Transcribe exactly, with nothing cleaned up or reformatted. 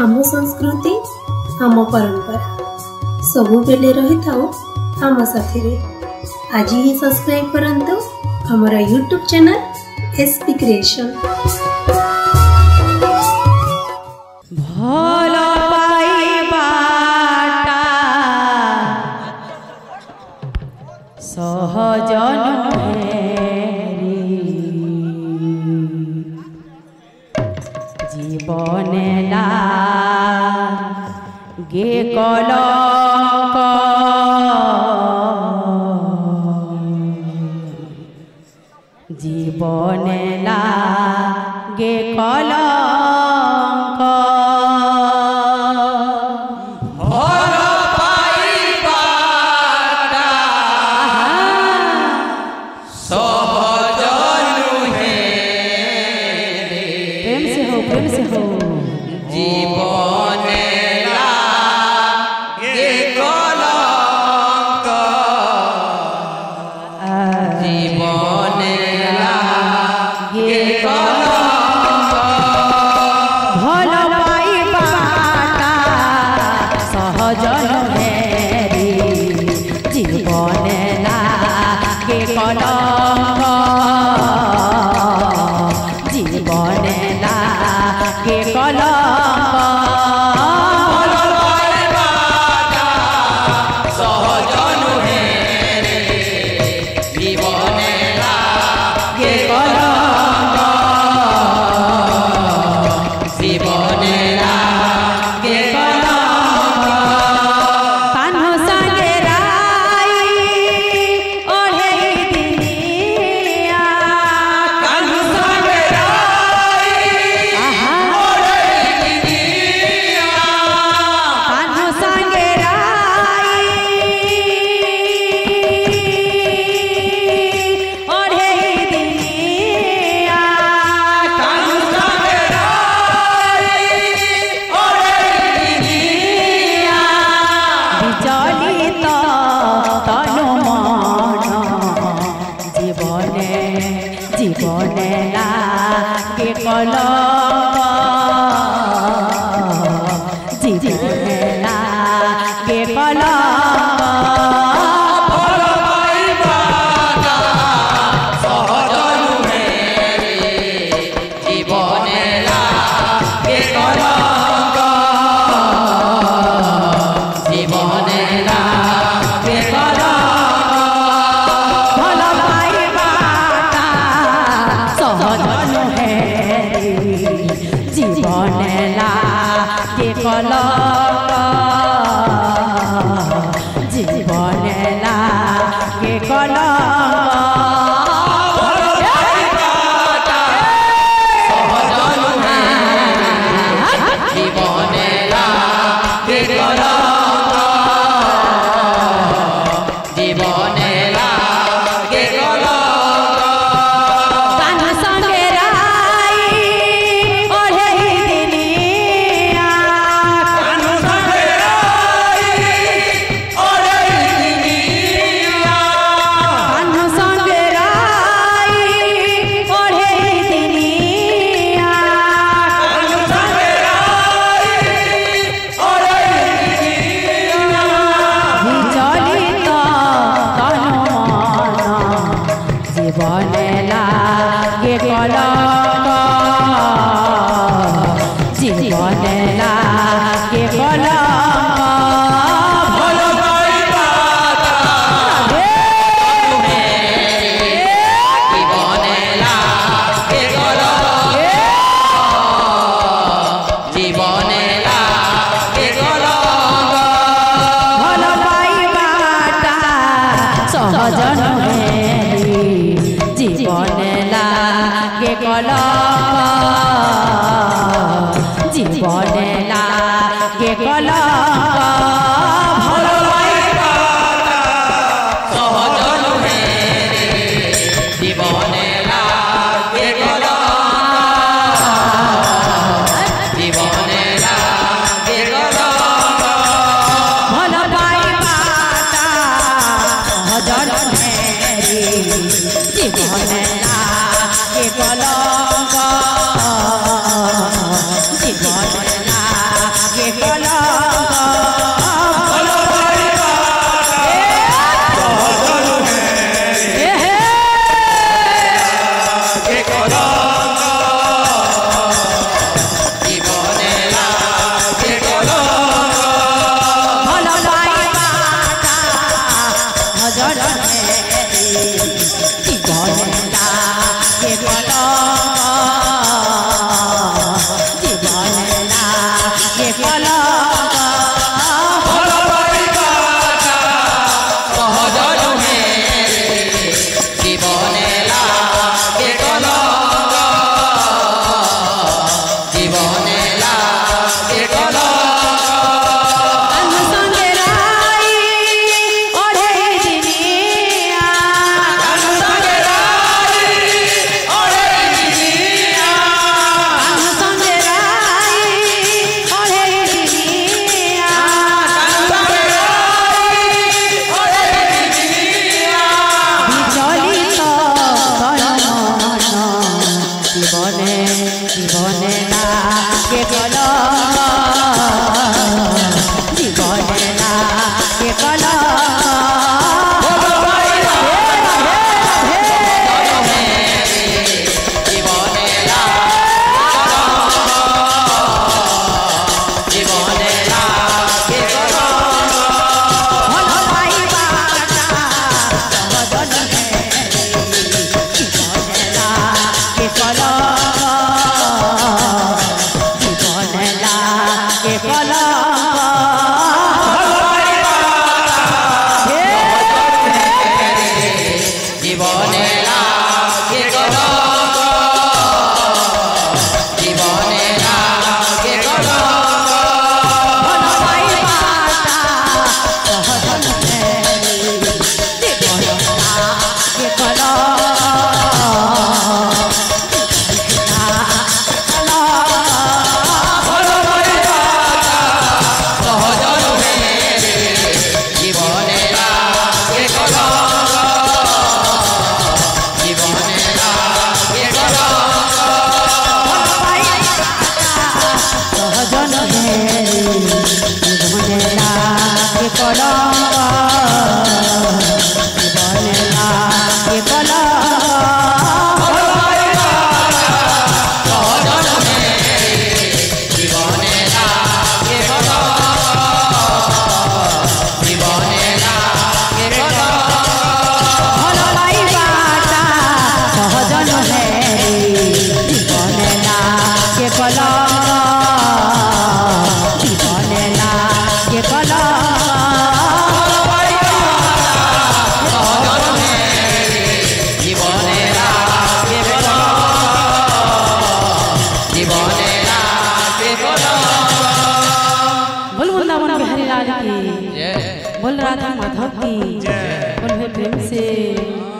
आम संस्कृति आम परंपरा सबु बेले रही थाउ आम साथी रे। आज ही सब्सक्राइब करंतु हमरा यूट्यूब चैनल एसपी क्रिएशन। জীবনে লাগে কলঙ্ক ভর পাইবাটা সহজ নহে রে। প্রেম সে হো প্রেম সে হো জীবনে জীবনে লাগে কলঙ্ক। बोल रहा था माधव की, उन्हें प्रेम से